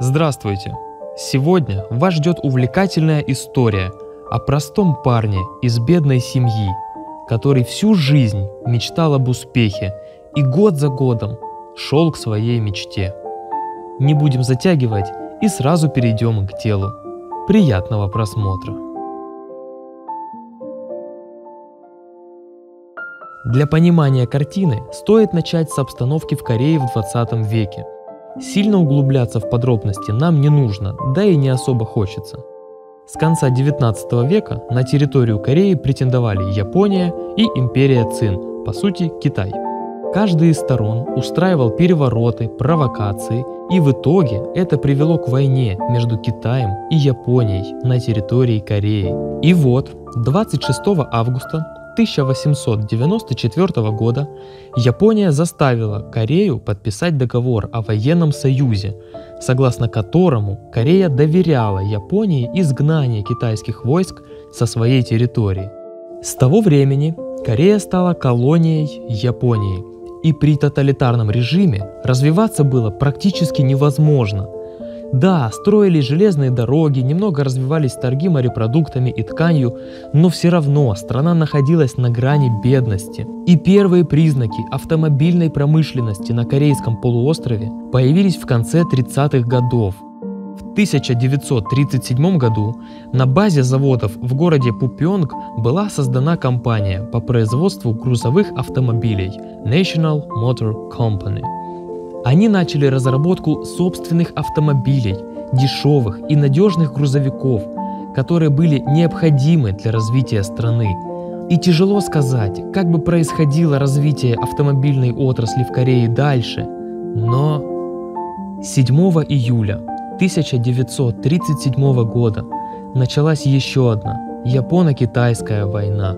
Здравствуйте! Сегодня вас ждет увлекательная история о простом парне из бедной семьи, который всю жизнь мечтал об успехе и год за годом шел к своей мечте. Не будем затягивать и сразу перейдем к делу. Приятного просмотра! Для понимания картины стоит начать с обстановки в Корее в 20 веке. Сильно углубляться в подробности нам не нужно, да и не особо хочется. С конца 19 века на территорию Кореи претендовали Япония и империя Цин, по сути Китай. Каждая из сторон устраивал перевороты, провокации, и в итоге это привело к войне между Китаем и Японией на территории Кореи. И вот 26 августа 1894 года Япония заставила Корею подписать договор о военном союзе, согласно которому Корея доверяла Японии изгнание китайских войск со своей территории. С того времени Корея стала колонией Японии, и при тоталитарном режиме развиваться было практически невозможно. Да, строились железные дороги, немного развивались торги морепродуктами и тканью, но все равно страна находилась на грани бедности. И первые признаки автомобильной промышленности на Корейском полуострове появились в конце 30-х годов. В 1937 году на базе заводов в городе Пупьонг была создана компания по производству грузовых автомобилей National Motor Company. Они начали разработку собственных автомобилей, дешевых и надежных грузовиков, которые были необходимы для развития страны. И тяжело сказать, как бы происходило развитие автомобильной отрасли в Корее дальше, но 7 июля 1937 года началась еще одна Японо-Китайская война,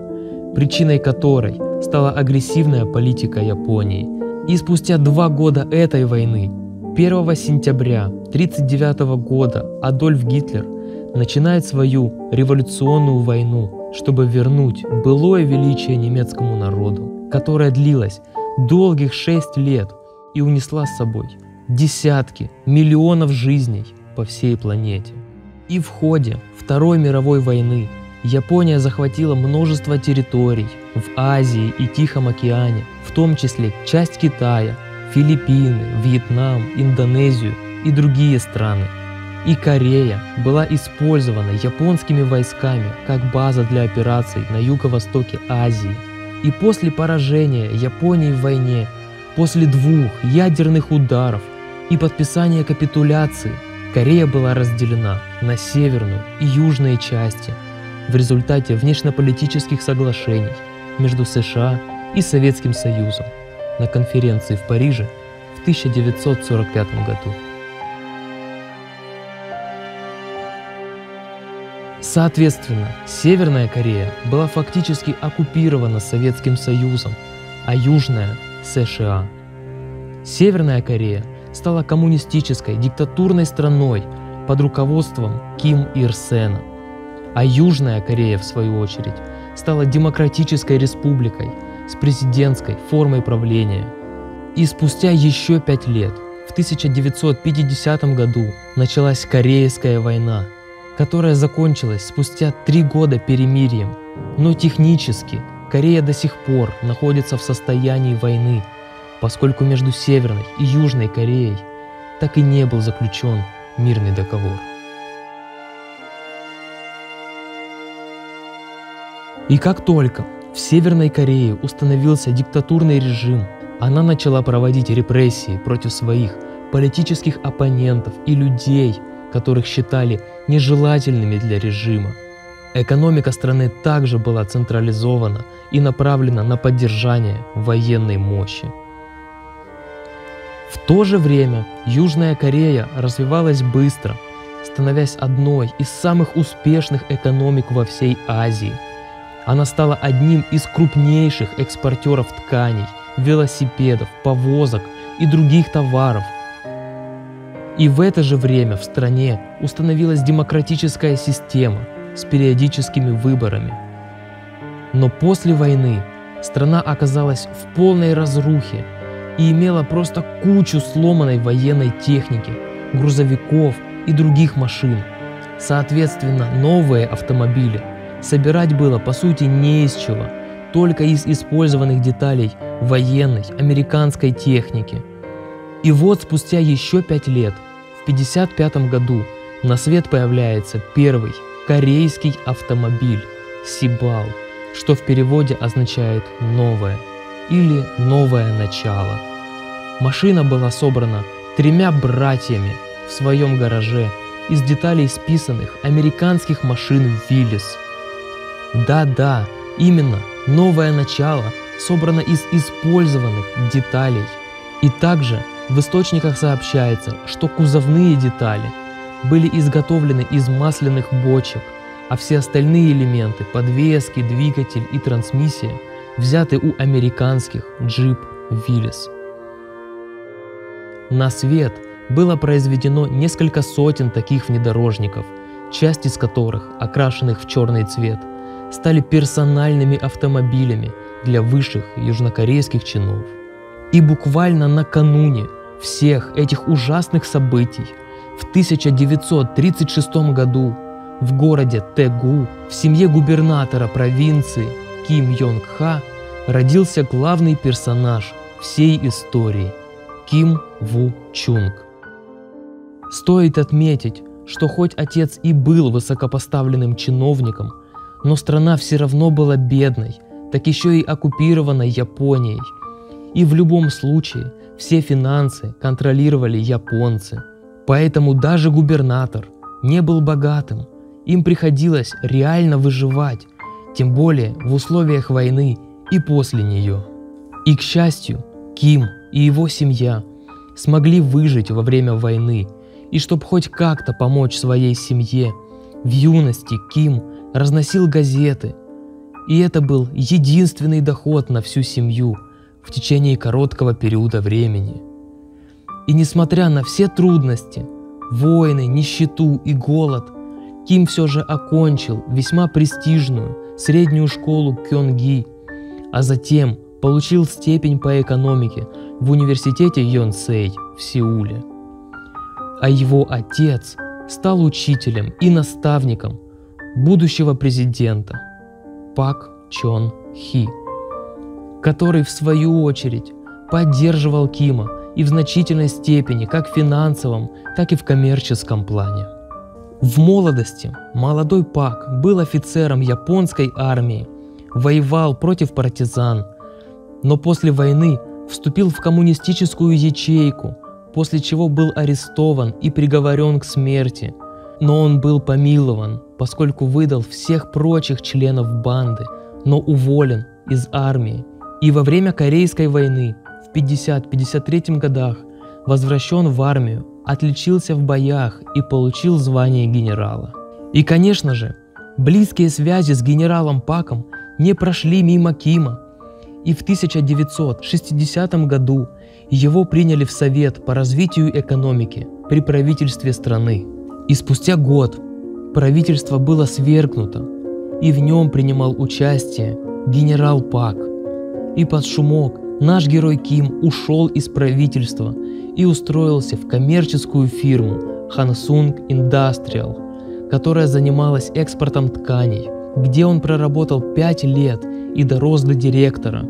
причиной которой стала агрессивная политика Японии. И спустя 2 года этой войны, 1 сентября 1939 года, Адольф Гитлер начинает свою революционную войну, чтобы вернуть былое величие немецкому народу, которое длилось долгих 6 лет и унесла с собой десятки миллионов жизней по всей планете. И в ходе Второй мировой войны Япония захватила множество территорий в Азии и Тихом океане, в том числе часть Китая, Филиппины, Вьетнам, Индонезию и другие страны. И Корея была использована японскими войсками как база для операций на юго-востоке Азии. И после поражения Японии в войне, после 2 ядерных ударов и подписания капитуляции, Корея была разделена на северную и южные части в результате внешнеполитических соглашений между США и Советским Союзом на конференции в Париже в 1945 году. Соответственно, Северная Корея была фактически оккупирована Советским Союзом, а Южная — США. Северная Корея стала коммунистической диктатурной страной под руководством Ким Ир Сена, а Южная Корея, в свою очередь, стала демократической республикой с президентской формой правления. И спустя еще 5 лет, в 1950 году, началась Корейская война, которая закончилась спустя 3 года перемирием. Но технически Корея до сих пор находится в состоянии войны, поскольку между Северной и Южной Кореей так и не был заключен мирный договор. И как только в Северной Корее установился диктатурный режим, она начала проводить репрессии против своих политических оппонентов и людей, которых считали нежелательными для режима. Экономика страны также была централизована и направлена на поддержание военной мощи. В то же время Южная Корея развивалась быстро, становясь одной из самых успешных экономик во всей Азии. Она стала одним из крупнейших экспортеров тканей, велосипедов, повозок и других товаров. И в это же время в стране установилась демократическая система с периодическими выборами. Но после войны страна оказалась в полной разрухе и имела просто кучу сломанной военной техники, грузовиков и других машин. Соответственно, новые автомобили собирать было по сути не из чего, только из использованных деталей военной американской техники. И вот спустя еще 5 лет, в 1955 году, на свет появляется первый корейский автомобиль Сибал, что в переводе означает «новое» или «новое начало». Машина была собрана 3 братьями в своем гараже из деталей списанных американских машин Willys. Да-да, именно «новое начало» собрано из использованных деталей. И также в источниках сообщается, что кузовные детали были изготовлены из масляных бочек, а все остальные элементы – подвески, двигатель и трансмиссия – взяты у американских Jeep Willys. На свет было произведено несколько сотен таких внедорожников, часть из которых, окрашенных в черный цвет, стали персональными автомобилями для высших южнокорейских чинов. И буквально накануне всех этих ужасных событий в 1936 году в городе Тэгу в семье губернатора провинции Ким Йонг Ха родился главный персонаж всей истории – Ким Ву Чунг. Стоит отметить, что хоть отец и был высокопоставленным чиновником, но страна все равно была бедной, так еще и оккупированной Японией. И в любом случае все финансы контролировали японцы. Поэтому даже губернатор не был богатым, им приходилось реально выживать, тем более в условиях войны и после нее. И, к счастью, Ким и его семья смогли выжить во время войны, и чтобы хоть как-то помочь своей семье, в юности Ким разносил газеты, и это был единственный доход на всю семью в течение короткого периода времени. И несмотря на все трудности, войны, нищету и голод, Ким все же окончил весьма престижную среднюю школу Кёнги, а затем получил степень по экономике в университете Йонсей в Сеуле. А его отец стал учителем и наставником будущего президента Пак Чон Хи, который в свою очередь поддерживал Кима и в значительной степени как в финансовом, так и в коммерческом плане. В молодости молодой Пак был офицером японской армии, воевал против партизан, но после войны вступил в коммунистическую ячейку, после чего был арестован и приговорен к смерти, но он был помилован, поскольку выдал всех прочих членов банды, но уволен из армии. И во время Корейской войны в 1950-1953 годах возвращен в армию, отличился в боях и получил звание генерала. И, конечно же, близкие связи с генералом Паком не прошли мимо Кима. И в 1960 году его приняли в Совет по развитию экономики при правительстве страны. И спустя год правительство было свергнуто, и в нем принимал участие генерал Пак. И под шумок наш герой Ким ушел из правительства и устроился в коммерческую фирму Хансунг Индастриал, которая занималась экспортом тканей, где он проработал 5 лет и дорос до директора.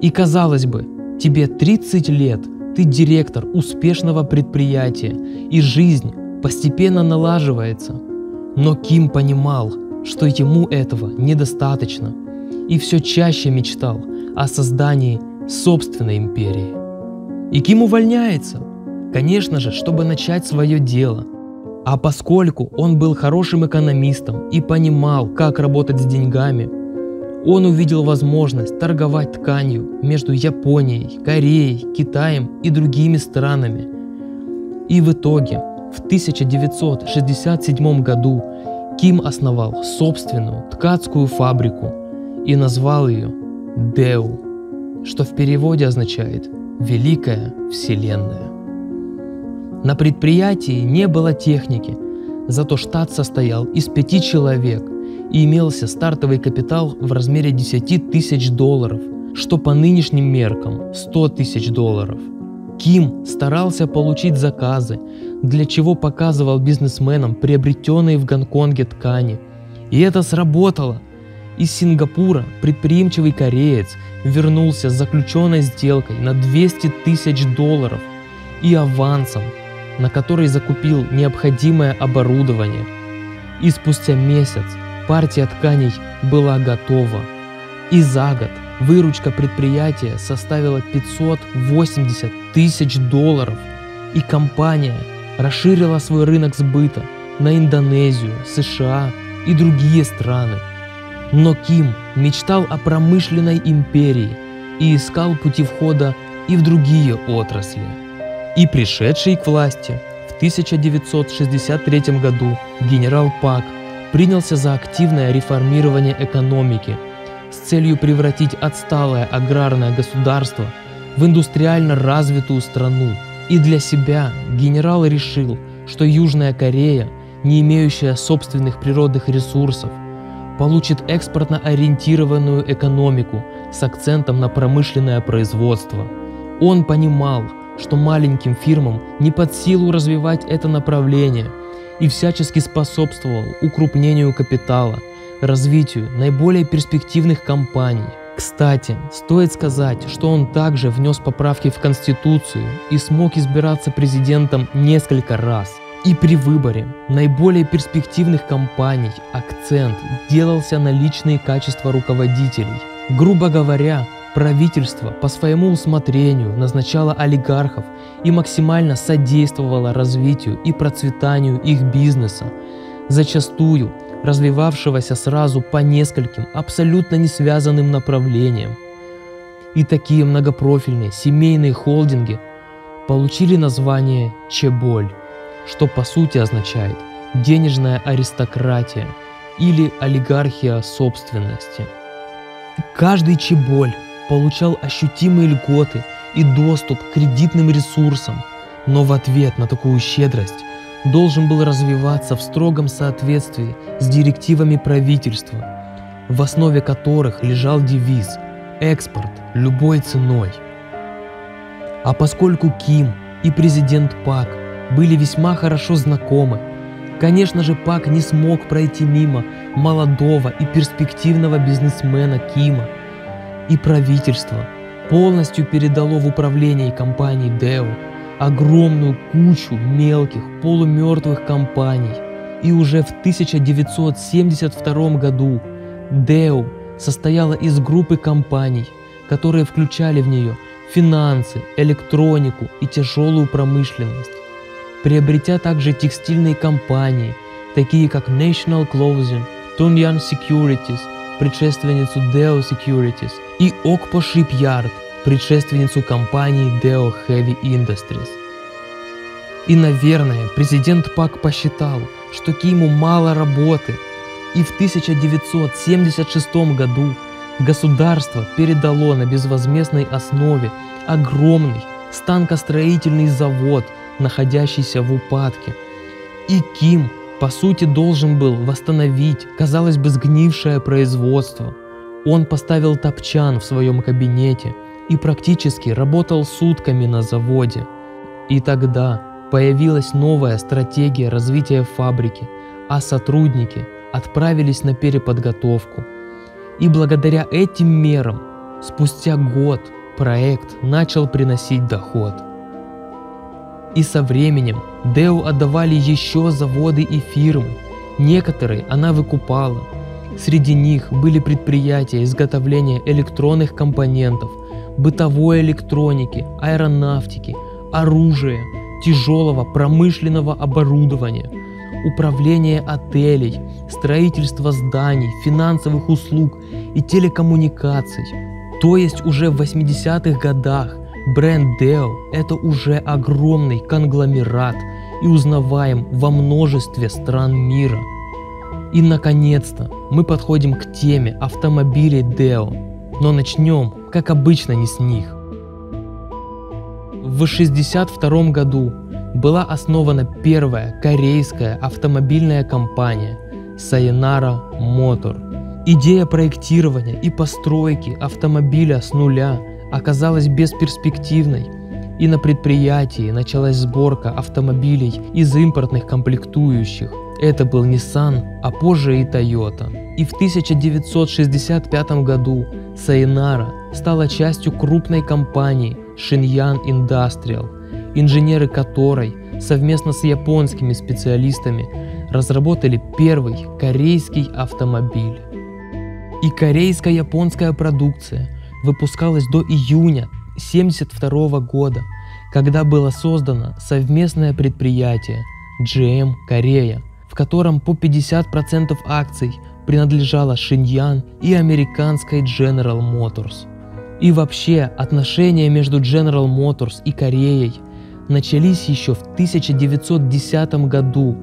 И казалось бы, тебе 30 лет, ты директор успешного предприятия, и жизнь постепенно налаживается. Но Ким понимал, что ему этого недостаточно, и все чаще мечтал о создании собственной империи. И Ким увольняется, конечно же, чтобы начать свое дело. А поскольку он был хорошим экономистом и понимал, как работать с деньгами, он увидел возможность торговать тканью между Японией, Кореей, Китаем и другими странами. И в итоге в 1967 году Ким основал собственную ткацкую фабрику и назвал ее Daewoo, что в переводе означает «Великая Вселенная». На предприятии не было техники, зато штат состоял из 5 человек и имелся стартовый капитал в размере $10 000, что по нынешним меркам $100 000. Ким старался получить заказы, для чего показывал бизнесменам приобретенные в Гонконге ткани. И это сработало. Из Сингапура предприимчивый кореец вернулся с заключенной сделкой на $200 000 и авансом, на который закупил необходимое оборудование. И спустя месяц партия тканей была готова. И за год выручка предприятия составила $580 000, и компания расширила свой рынок сбыта на Индонезию, США и другие страны. Но Ким мечтал о промышленной империи и искал пути входа и в другие отрасли. И пришедший к власти в 1963 году генерал Пак принялся за активное реформирование экономики с целью превратить отсталое аграрное государство в индустриально развитую страну. И для себя генерал решил, что Южная Корея, не имеющая собственных природных ресурсов, получит экспортно-ориентированную экономику с акцентом на промышленное производство. Он понимал, что маленьким фирмам не под силу развивать это направление, и всячески способствовал укрупнению капитала, развитию наиболее перспективных компаний. Кстати, стоит сказать, что он также внес поправки в Конституцию и смог избираться президентом несколько раз. И при выборе наиболее перспективных компаний акцент делался на личные качества руководителей. Грубо говоря, правительство по своему усмотрению назначало олигархов и максимально содействовало развитию и процветанию их бизнеса, зачастую развивавшегося сразу по нескольким абсолютно не связанным направлениям. И такие многопрофильные семейные холдинги получили название «Чеболь», что по сути означает «денежная аристократия» или «олигархия собственности». Каждый чеболь получал ощутимые льготы и доступ к кредитным ресурсам, но в ответ на такую щедрость должен был развиваться в строгом соответствии с директивами правительства, в основе которых лежал девиз «экспорт любой ценой». А поскольку Ким и президент Пак были весьма хорошо знакомы, конечно же, Пак не смог пройти мимо молодого и перспективного бизнесмена Кима, и правительство полностью передало в управление компании Daewoo огромную кучу мелких полумертвых компаний. И уже в 1972 году Daewoo состояла из группы компаний, которые включали в нее финансы, электронику и тяжелую промышленность, приобретя также текстильные компании, такие как National Clothing, Tonyan Securities, предшественницу Daewoo Securities, и Okpo Shipyard, предшественницу компании Daewoo Heavy Industries. И, наверное, президент Пак посчитал, что Киму мало работы, и в 1976 году государство передало на безвозмездной основе огромный станкостроительный завод, находящийся в упадке. И Ким, по сути, должен был восстановить, казалось бы, сгнившее производство. Он поставил топчан в своем кабинете и практически работал сутками на заводе. И тогда появилась новая стратегия развития фабрики, а сотрудники отправились на переподготовку. И благодаря этим мерам спустя год проект начал приносить доход. И со временем Daewoo отдавали еще заводы и фирмы, некоторые она выкупала. Среди них были предприятия изготовления электронных компонентов, бытовой электроники, аэронавтики, оружия, тяжелого промышленного оборудования, управление отелей, строительство зданий, финансовых услуг и телекоммуникаций. То есть уже в 80-х годах бренд Daewoo – это уже огромный конгломерат и узнаваем во множестве стран мира. И наконец-то мы подходим к теме автомобилей Daewoo, но начнем, как обычно, не с них. В 1962 году была основана первая корейская автомобильная компания Sayonara Motor. Идея проектирования и постройки автомобиля с нуля оказалась бесперспективной, И на предприятии началась сборка автомобилей из импортных комплектующих. Это был Nissan, а позже и Toyota. И в 1965 году Сайнара стала частью крупной компании Tonyan Industrial, инженеры которой совместно с японскими специалистами разработали первый корейский автомобиль. И корейско-японская продукция выпускалась до июня 1972 года, когда было создано совместное предприятие GM Корея, в котором по 50% акций принадлежало Tonyan и американской General Motors. И вообще отношения между General Motors и Кореей начались еще в 1910 году,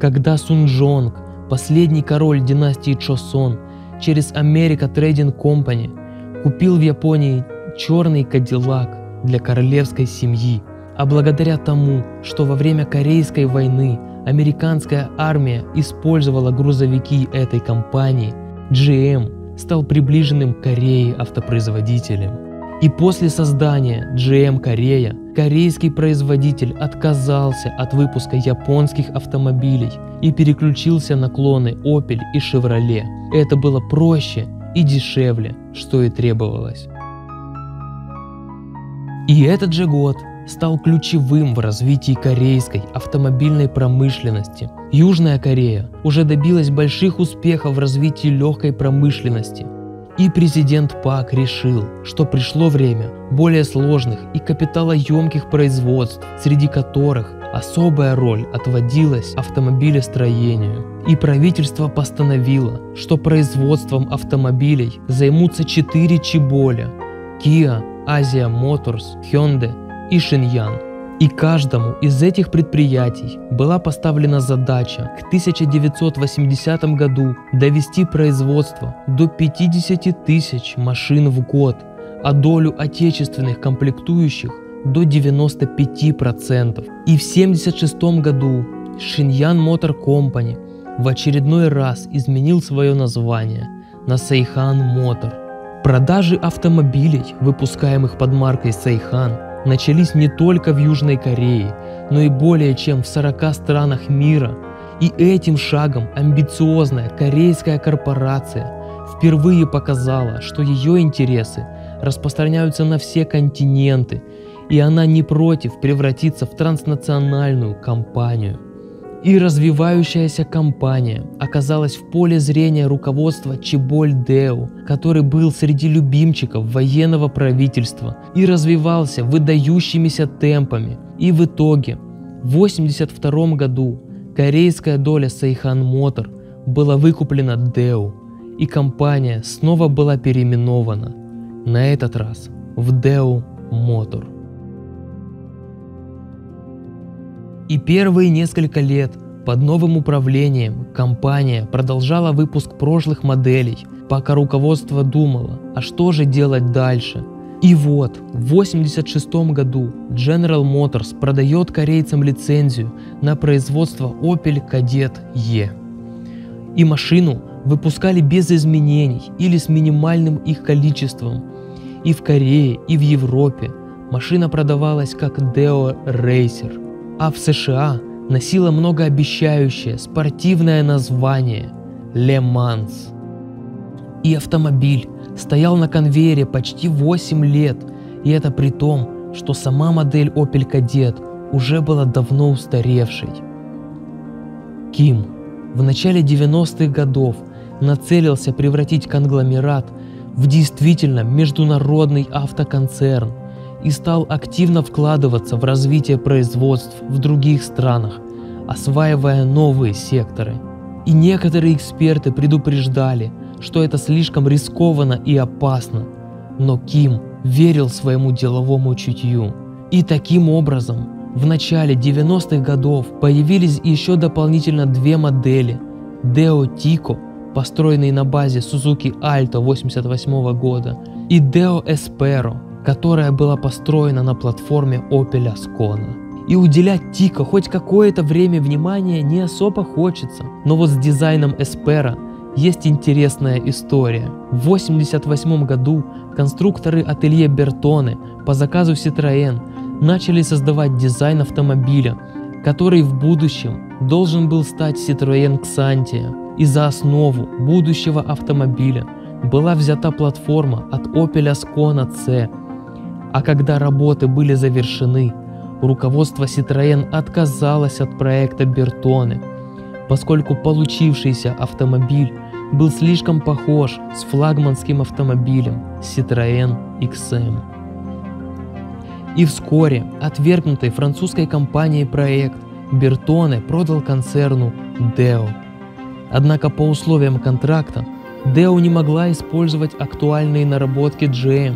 когда Сунджонг, последний король династии Чосон, через America Trading Company купил в Японии черный кадиллак для королевской семьи. А благодаря тому, что во время Корейской войны американская армия использовала грузовики этой компании, GM стал приближенным к Корее автопроизводителем. И после создания GM Корея корейский производитель отказался от выпуска японских автомобилей и переключился на клоны Opel и Chevrolet. Это было проще и дешевле, что и требовалось. И этот же год стал ключевым в развитии корейской автомобильной промышленности. Южная Корея уже добилась больших успехов в развитии легкой промышленности. И президент Пак решил, что пришло время более сложных и капиталоемких производств, среди которых особая роль отводилась автомобилестроению. И правительство постановило, что производством автомобилей займутся 4 чеболя – Kia, Asia Motors, Hyundai и Tonyan. И каждому из этих предприятий была поставлена задача к 1980 году довести производство до 50 тысяч машин в год, а долю отечественных комплектующих до 95%. И в 1976 году Tonyan Motor Company в очередной раз изменил свое название на Seihan Motor. Продажи автомобилей, выпускаемых под маркой Seihan, начались не только в Южной Корее, но и более чем в 40 странах мира. И этим шагом амбициозная корейская корпорация впервые показала, что ее интересы распространяются на все континенты, и она не против превратиться в транснациональную компанию. И развивающаяся компания оказалась в поле зрения руководства Чеболь Дэу, который был среди любимчиков военного правительства и развивался выдающимися темпами. И в итоге в 1982 году корейская доля Seihan Motor была выкуплена Дэу, и компания снова была переименована, на этот раз в Daewoo Motor. И первые несколько лет под новым управлением компания продолжала выпуск прошлых моделей, пока руководство думало, а что же делать дальше. И вот в 1986 году General Motors продает корейцам лицензию на производство Opel Kadett E. И машину выпускали без изменений или с минимальным их количеством. И в Корее, и в Европе машина продавалась как Daewoo Racer. А в США носила многообещающее спортивное название «Ле Манс». И автомобиль стоял на конвейере почти 8 лет, и это при том, что сама модель Opel Kadett уже была давно устаревшей. Ким в начале 90-х годов нацелился превратить конгломерат в действительно международный автоконцерн и стал активно вкладываться в развитие производств в других странах, осваивая новые секторы. И некоторые эксперты предупреждали, что это слишком рискованно и опасно, но Ким верил своему деловому чутью. И таким образом в начале 90-х годов появились еще дополнительно 2 модели Daewoo Tico, построенные на базе Suzuki Alto 1988 года, и Daewoo Espero, которая была построена на платформе Opel Ascona. И уделять Тико хоть какое-то время внимания не особо хочется, но вот с дизайном Espero есть интересная история. В 1988 году конструкторы ателье Bertone по заказу Citroen начали создавать дизайн автомобиля, который в будущем должен был стать Citroen Xantia, и за основу будущего автомобиля была взята платформа от Opel Ascona C. А когда работы были завершены, руководство Citroen отказалось от проекта Bertone, поскольку получившийся автомобиль был слишком похож с флагманским автомобилем Citroen XM. И вскоре отвергнутый французской компанией проект Bertone продал концерну Daewoo. Однако по условиям контракта Daewoo не могла использовать актуальные наработки GM,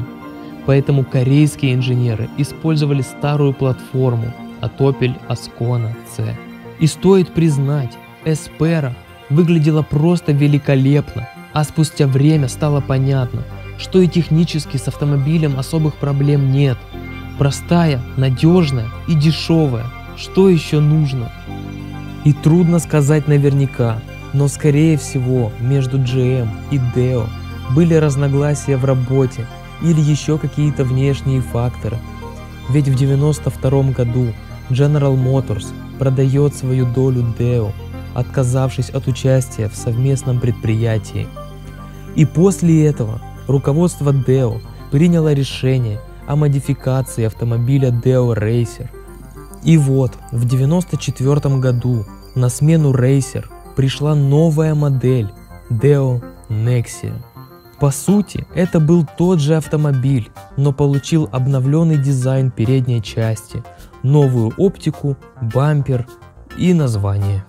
поэтому корейские инженеры использовали старую платформу от Opel Ascona C. И стоит признать, Espero выглядела просто великолепно, а спустя время стало понятно, что и технически с автомобилем особых проблем нет. Простая, надежная и дешевая, что еще нужно? И трудно сказать наверняка, но скорее всего между GM и Daewoo были разногласия в работе или еще какие-то внешние факторы, ведь в 1992 году General Motors продает свою долю Daewoo, отказавшись от участия в совместном предприятии. И после этого руководство Daewoo приняло решение о модификации автомобиля Daewoo Racer. И вот в 1994 году на смену Racer пришла новая модель Daewoo Nexia. По сути, это был тот же автомобиль, но получил обновленный дизайн передней части, новую оптику, бампер и название.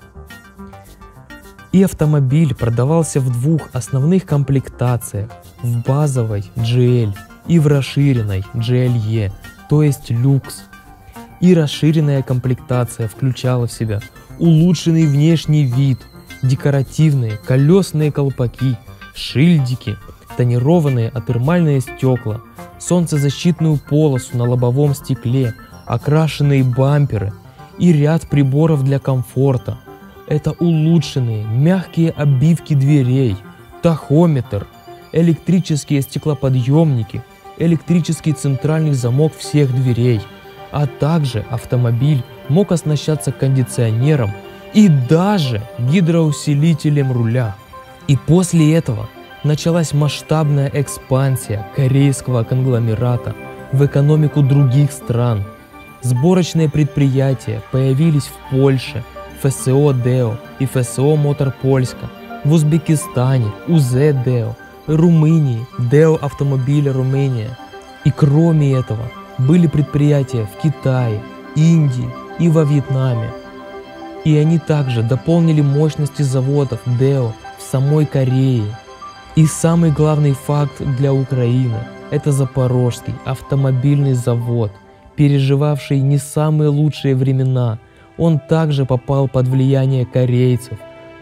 И автомобиль продавался в двух основных комплектациях, в базовой GL и в расширенной GLE, то есть люкс. И расширенная комплектация включала в себя улучшенный внешний вид, декоративные колесные колпаки, шильдики, тонированные атермальные стекла, солнцезащитную полосу на лобовом стекле, окрашенные бамперы и ряд приборов для комфорта. Это улучшенные мягкие обивки дверей, тахометр, электрические стеклоподъемники, электрический центральный замок всех дверей, а также автомобиль мог оснащаться кондиционером и даже гидроусилителем руля. И после этого началась масштабная экспансия корейского конгломерата в экономику других стран. Сборочные предприятия появились в Польше, ФСО Daewoo и ФСО Мотор Польска, в Узбекистане УЗ Daewoo, Румынии Daewoo Автомобили Румыния. И кроме этого были предприятия в Китае, Индии и во Вьетнаме. И они также дополнили мощности заводов Daewoo в самой Корее. И самый главный факт для Украины – это Запорожский автомобильный завод, переживавший не самые лучшие времена. Он также попал под влияние корейцев,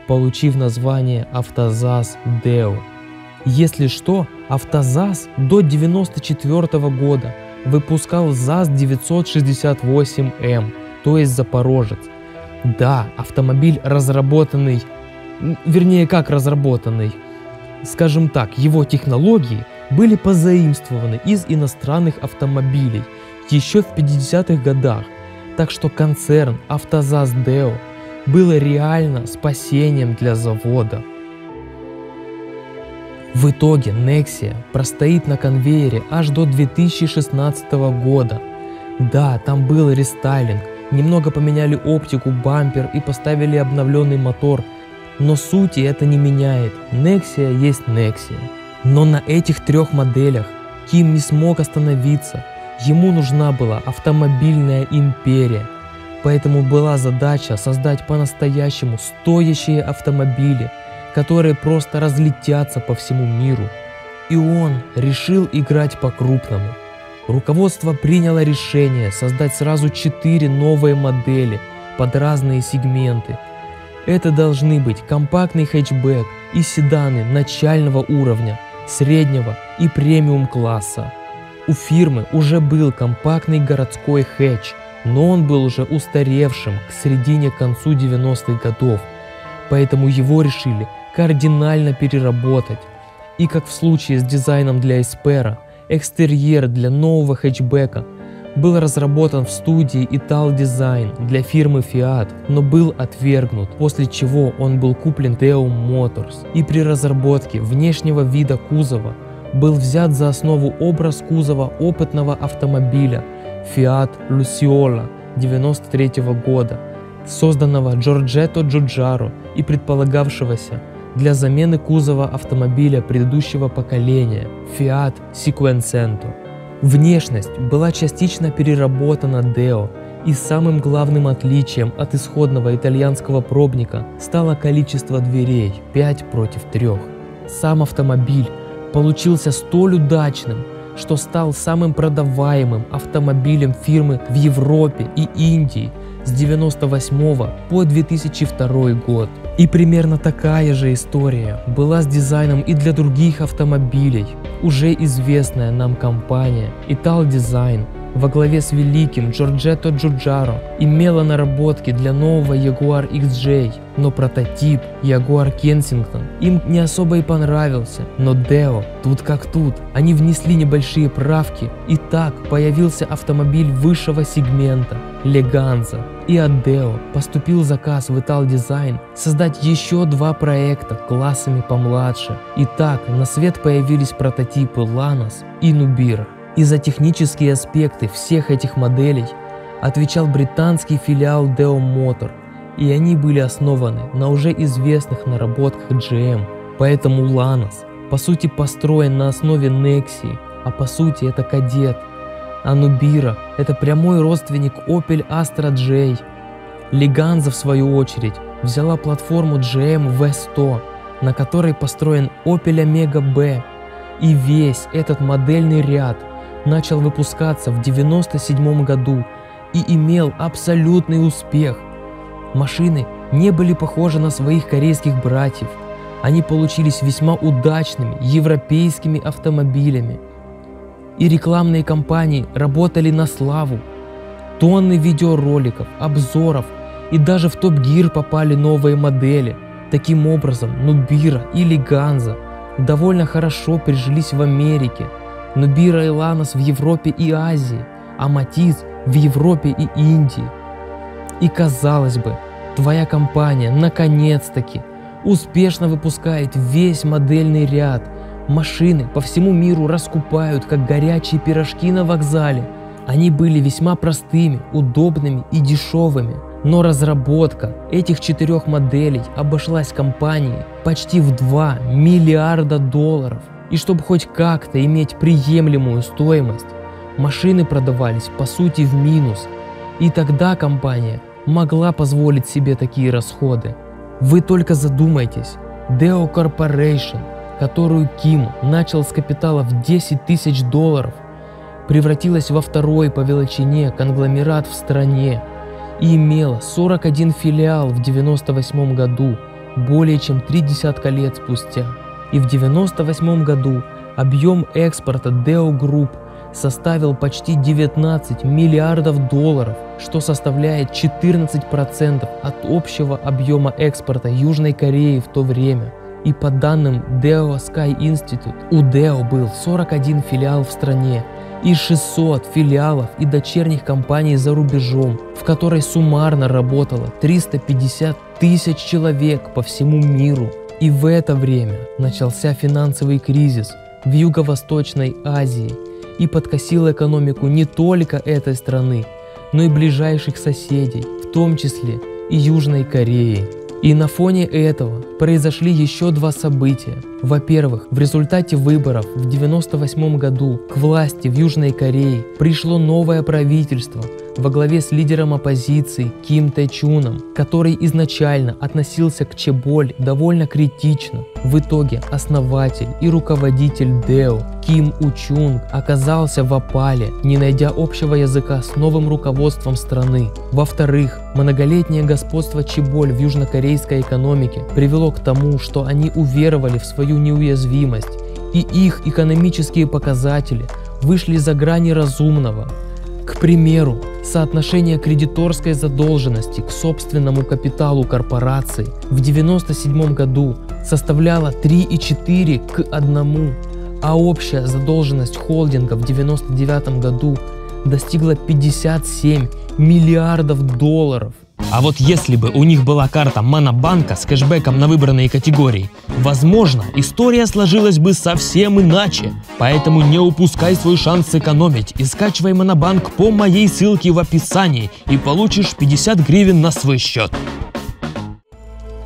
получив название «Автозаз Daewoo». Если что, «Автозаз» до 1994 года выпускал ЗАЗ 968М, то есть «Запорожец». Да, автомобиль разработанный, вернее как разработанный, скажем так, его технологии были позаимствованы из иностранных автомобилей еще в 50-х годах. Так что концерн «Автозаз Daewoo» был реально спасением для завода. В итоге Nexia простоит на конвейере аж до 2016 года. Да, там был рестайлинг, немного поменяли оптику, бампер и поставили обновленный мотор, но сути это не меняет. Nexia есть Nexia. Но на этих трех моделях Ким не смог остановиться. Ему нужна была автомобильная империя, поэтому была задача создать по-настоящему стоящие автомобили, которые просто разлетятся по всему миру. И он решил играть по-крупному. Руководство приняло решение создать сразу 4 новые модели под разные сегменты. Это должны быть компактный хэтчбэк и седаны начального уровня, среднего и премиум класса. У фирмы уже был компактный городской хэтч, но он был уже устаревшим к середине-концу 90-х годов, поэтому его решили кардинально переработать. И как в случае с дизайном для Espero, экстерьер для нового хэтчбека был разработан в студии ItalDesign для фирмы Fiat, но был отвергнут, после чего он был куплен Daewoo Motors, и при разработке внешнего вида кузова был взят за основу образ кузова опытного автомобиля Fiat Luciola 1993 года, созданного Giorgetto Giugiaro и предполагавшегося для замены кузова автомобиля предыдущего поколения Fiat Cinquecento. Внешность была частично переработана Daewoo, и самым главным отличием от исходного итальянского пробника стало количество дверей – 5 против 3. Сам автомобиль получился столь удачным, что стал самым продаваемым автомобилем фирмы в Европе и Индии с 1998 по 2002 год. И примерно такая же история была с дизайном и для других автомобилей. Уже известная нам компания ItalDesign во главе с великим Giorgetto Giugiaro имела наработки для нового Jaguar XJ, но прототип Jaguar Kensington им не особо и понравился. Но Daewoo тут как тут, они внесли небольшие правки, и так появился автомобиль высшего сегмента Leganza. И от Daewoo поступил заказ в ItalDesign создать еще 2 проекта классами помладше. И так на свет появились прототипы Lanos и Nubira. И за технические аспекты всех этих моделей отвечал британский филиал Daewoo Motor, и они были основаны на уже известных наработках GM. Поэтому Lanos по сути построен на основе Nexia, а по сути это Kadett, а Nubira это прямой родственник Opel Astra J. Leganza в свою очередь взяла платформу GM V100, на которой построен Opel Omega B, и весь этот модельный ряд начал выпускаться в 1997 году и имел абсолютный успех. Машины не были похожи на своих корейских братьев, они получились весьма удачными европейскими автомобилями. И рекламные кампании работали на славу. Тонны видеороликов, обзоров и даже в топ-гир попали новые модели. Таким образом, Nubira и Leganza довольно хорошо прижились в Америке, Nubira и Lanos в Европе и Азии, а Matiz в Европе и Индии. И казалось бы, твоя компания наконец-таки успешно выпускает весь модельный ряд. Машины по всему миру раскупают, как горячие пирожки на вокзале. Они были весьма простыми, удобными и дешевыми. Но разработка этих 4 моделей обошлась компании почти в $2 миллиарда. И чтобы хоть как-то иметь приемлемую стоимость, машины продавались по сути в минус. И тогда компания могла позволить себе такие расходы. Вы только задумайтесь, Daewoo Corporation, которую Ким начал с капитала в $10 000, превратилась во второй по величине конгломерат в стране и имела 41 филиал в 1998 году, более чем 30 лет спустя. И в 1998 году объем экспорта Daewoo Group составил почти $19 миллиардов, что составляет 14% от общего объема экспорта Южной Кореи в то время. И по данным Daewoo Sky Institute, у Daewoo был 41 филиал в стране и 600 филиалов и дочерних компаний за рубежом, в которой суммарно работало 350 000 человек по всему миру. И в это время начался финансовый кризис в Юго-Восточной Азии и подкосил экономику не только этой страны, но и ближайших соседей, в том числе и Южной Кореи. И на фоне этого произошли еще 2 события. Во-первых, в результате выборов в 1998 году к власти в Южной Корее пришло новое правительство во главе с лидером оппозиции Ким Тэ Чуном, который изначально относился к Чеболь довольно критично. В итоге основатель и руководитель Daewoo Ким У Чунг оказался в опале, не найдя общего языка с новым руководством страны. Во-вторых, многолетнее господство Чеболь в южнокорейской экономике привело к тому, что они уверовали в свою неуязвимость, и их экономические показатели вышли за грани разумного. К примеру, соотношение кредиторской задолженности к собственному капиталу корпорации в 1997 году составляло 3,4 к 1, а общая задолженность холдинга в 1999 году достигла 57 миллиардов долларов. А вот если бы у них была карта Монобанка с кэшбэком на выбранные категории, возможно, история сложилась бы совсем иначе. Поэтому не упускай свой шанс сэкономить и скачивай Монобанк по моей ссылке в описании и получишь 50 гривен на свой счет.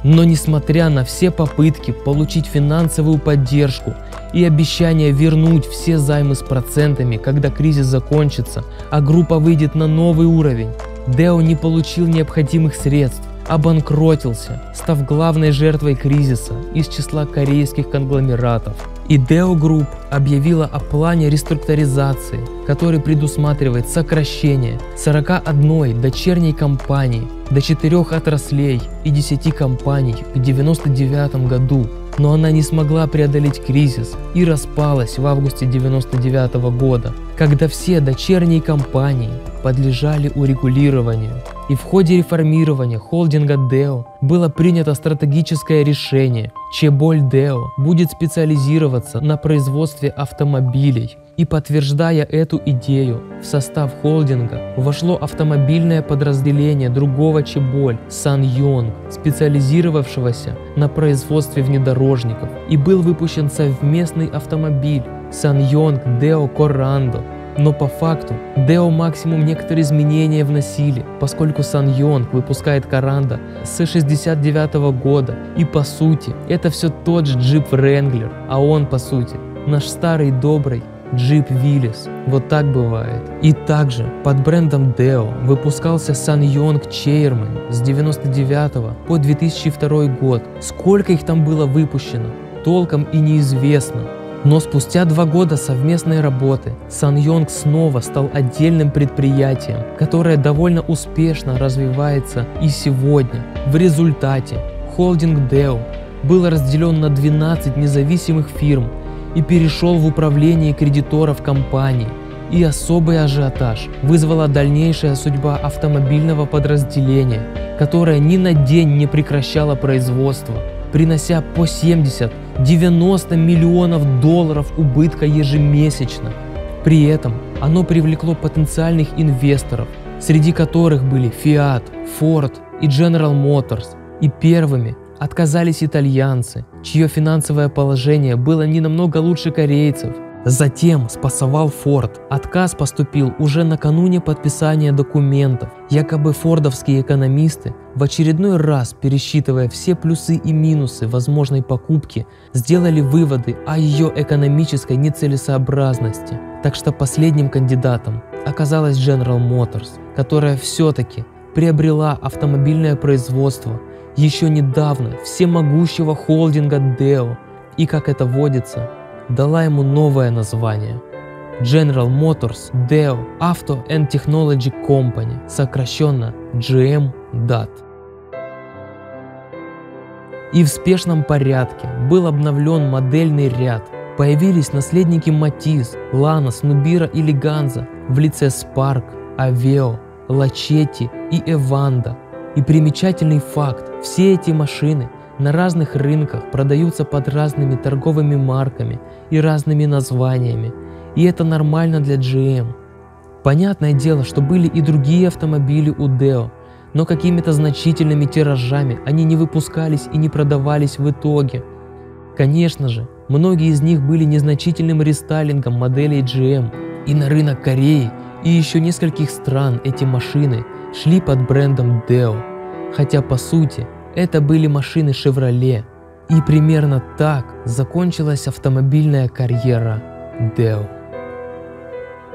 Но несмотря на все попытки получить финансовую поддержку и обещание вернуть все займы с процентами, когда кризис закончится, а группа выйдет на новый уровень, Daewoo не получил необходимых средств, обанкротился, став главной жертвой кризиса из числа корейских конгломератов. И Daewoo Group объявила о плане реструктуризации, который предусматривает сокращение 41 дочерней компании до 4 отраслей и 10 компаний к 1999 году. Но она не смогла преодолеть кризис и распалась в августе 1999 года, когда все дочерние компании подлежали урегулированию. И в ходе реформирования холдинга Daewoo было принято стратегическое решение: Чеболь Daewoo будет специализироваться на производстве автомобилей. И подтверждая эту идею, в состав холдинга вошло автомобильное подразделение другого Чеболь Сан Йонг, специализировавшегося на производстве внедорожников, и был выпущен совместный автомобиль Сан Йонг Daewoo Corando. Но по факту Daewoo максимум некоторые изменения вносили, поскольку Сан Йонг выпускает Коранда с 69-го года, и по сути это все тот же Jeep Wrangler, а он по сути наш старый добрый Jeep Willys. Вот так бывает. И также под брендом Daewoo выпускался Sanyong Chairman с 1999 по 2002 год. Сколько их там было выпущено, толком и неизвестно. Но спустя 2 года совместной работы Sanyong снова стал отдельным предприятием, которое довольно успешно развивается и сегодня. В результате холдинг Daewoo был разделен на 12 независимых фирм и перешел в управление кредиторов компании, и особый ажиотаж вызвала дальнейшая судьба автомобильного подразделения, которое ни на день не прекращало производство, принося по 70-90 миллионов долларов убытка ежемесячно. При этом оно привлекло потенциальных инвесторов, среди которых были Fiat, Ford и General Motors, и первыми отказались итальянцы, чье финансовое положение было не намного лучше корейцев. Затем спасовал Форд. Отказ поступил уже накануне подписания документов. Якобы фордовские экономисты, в очередной раз пересчитывая все плюсы и минусы возможной покупки, сделали выводы о ее экономической нецелесообразности. Так что последним кандидатом оказалась General Motors, которая все-таки приобрела автомобильное производство еще недавно всемогущего холдинга Daewoo и, как это водится, дала ему новое название – General Motors Daewoo Auto and Technology Company, сокращенно GMDAT. И в спешном порядке был обновлен модельный ряд. Появились наследники Matiz, Lanos, Nubira и Leganza в лице Spark, Aveo, Lacetti и Evanda. И примечательный факт – все эти машины на разных рынках продаются под разными торговыми марками и разными названиями, и это нормально для GM. Понятное дело, что были и другие автомобили у Daewoo, но какими-то значительными тиражами они не выпускались и не продавались в итоге. Конечно же, многие из них были незначительным рестайлингом моделей GM, и на рынок Кореи и еще нескольких стран эти машины шли под брендом Daewoo, хотя по сути это были машины Chevrolet. И примерно так закончилась автомобильная карьера Daewoo.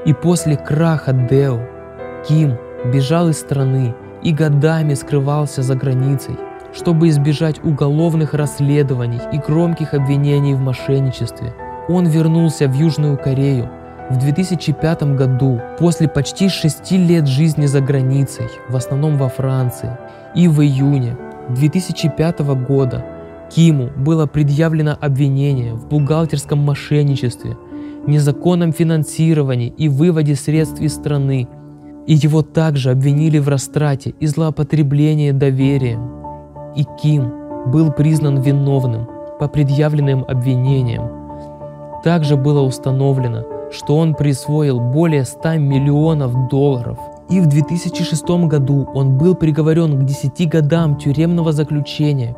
И после краха Daewoo Ким бежал из страны и годами скрывался за границей, чтобы избежать уголовных расследований и громких обвинений в мошенничестве. Он вернулся в Южную Корею в 2005 году, после почти 6 лет жизни за границей, в основном во Франции, и в июне 2005 года Киму было предъявлено обвинение в бухгалтерском мошенничестве, незаконном финансировании и выводе средств из страны, и его также обвинили в растрате и злоупотреблении доверием. И Ким был признан виновным по предъявленным обвинениям. Также было установлено, что он присвоил более $100 миллионов. И в 2006 году он был приговорен к 10 годам тюремного заключения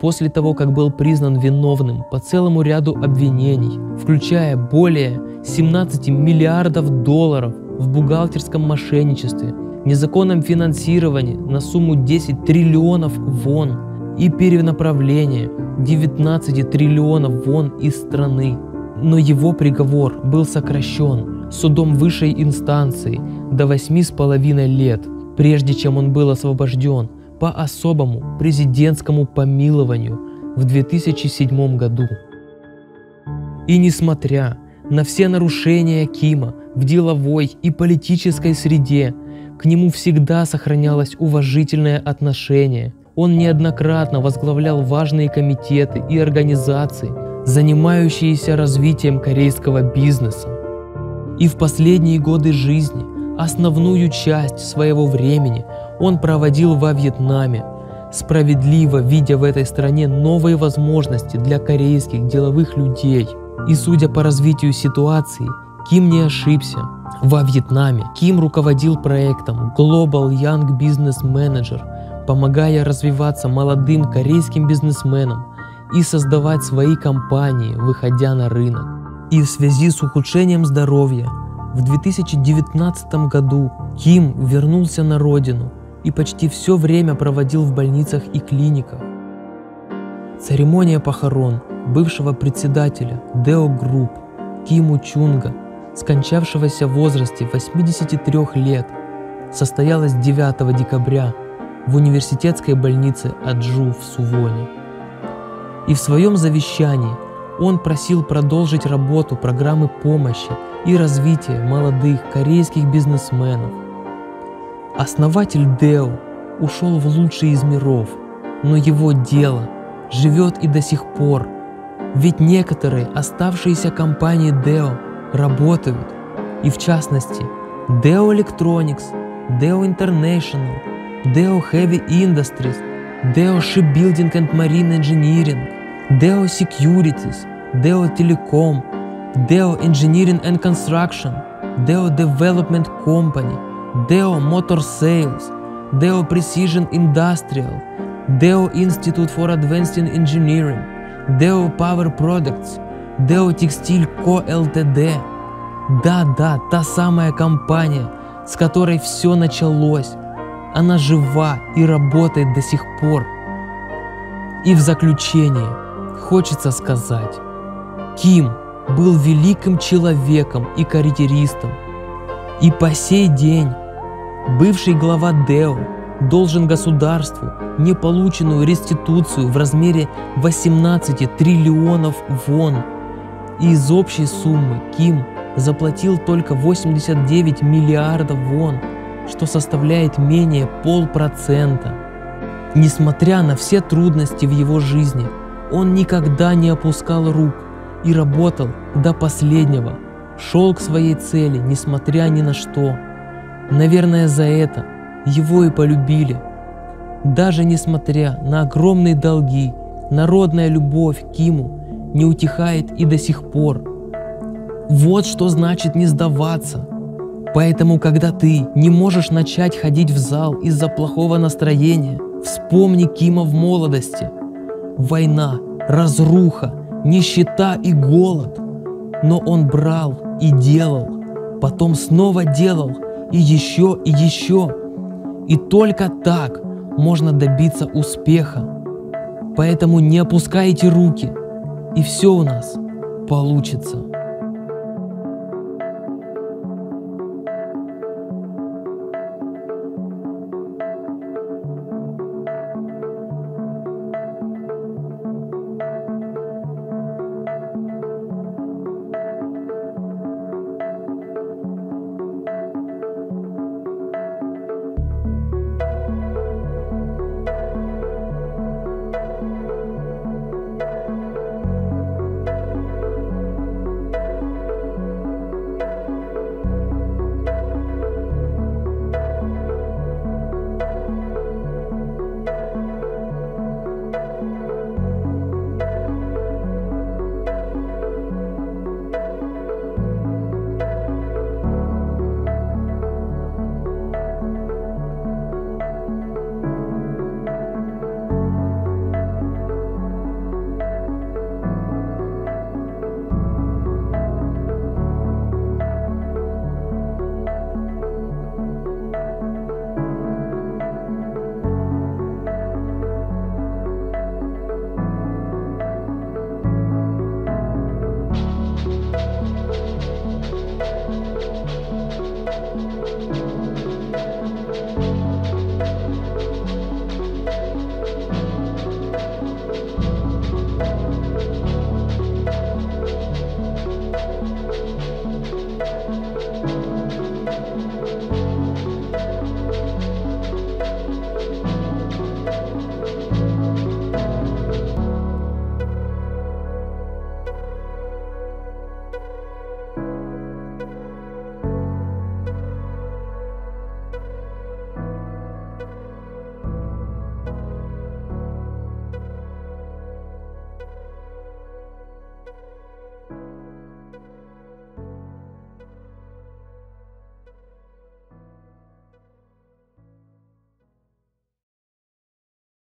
после того, как был признан виновным по целому ряду обвинений, включая более $17 миллиардов в бухгалтерском мошенничестве, незаконном финансировании на сумму 10 триллионов вон и перенаправлении 19 триллионов вон из страны. Но его приговор был сокращен судом высшей инстанции до 8,5 лет, прежде чем он был освобожден по особому президентскому помилованию в 2007 году. И несмотря на все нарушения Кима в деловой и политической среде, к нему всегда сохранялось уважительное отношение. Он неоднократно возглавлял важные комитеты и организации, занимающиеся развитием корейского бизнеса. И в последние годы жизни основную часть своего времени он проводил во Вьетнаме, справедливо видя в этой стране новые возможности для корейских деловых людей. И судя по развитию ситуации, Ким не ошибся. Во Вьетнаме Ким руководил проектом Global Young Business Manager, помогая развиваться молодым корейским бизнесменам и создавать свои компании, выходя на рынок. И в связи с ухудшением здоровья в 2019 году Ким вернулся на родину и почти все время проводил в больницах и клиниках. Церемония похорон бывшего председателя Daewoo Group Ким Ву Чунга, скончавшегося в возрасте 83 лет, состоялась 9 декабря в университетской больнице Аджу в Сувоне. И в своем завещании он просил продолжить работу программы помощи и развития молодых корейских бизнесменов. Основатель Daewoo ушел в лучший из миров, но его дело живет и до сих пор, ведь некоторые оставшиеся компании Daewoo работают, и в частности Daewoo Electronics, Daewoo International, Daewoo Heavy Industries, Daewoo Shipbuilding and Marine Engineering, Daewoo Securities, Daewoo Telecom, Daewoo Engineering and Construction, Daewoo Development Company, Daewoo Motor Sales, Daewoo Precision Industrial, Daewoo Institute for Advanced Engineering, Daewoo Power Products, Daewoo Textile Co. Ltd. Да, та самая компания, с которой все началось. Она жива и работает до сих пор. И в заключение хочется сказать: Ким был великим человеком и карьеристом. И по сей день бывший глава Daewoo должен государству неполученную реституцию в размере 18 триллионов вон. И из общей суммы Ким заплатил только 89 миллиардов вон, что составляет менее 0,5%. Несмотря на все трудности в его жизни, он никогда не опускал рук и работал до последнего, шел к своей цели, несмотря ни на что. Наверное, за это его и полюбили. Даже несмотря на огромные долги, народная любовь к Киму не утихает и до сих пор. Вот что значит не сдаваться. Поэтому, когда ты не можешь начать ходить в зал из-за плохого настроения, вспомни Кима в молодости. Война, разруха, нищета и голод. Но он брал и делал, потом снова делал, и еще, и еще. И только так можно добиться успеха. Поэтому не опускайте руки, и все у нас получится.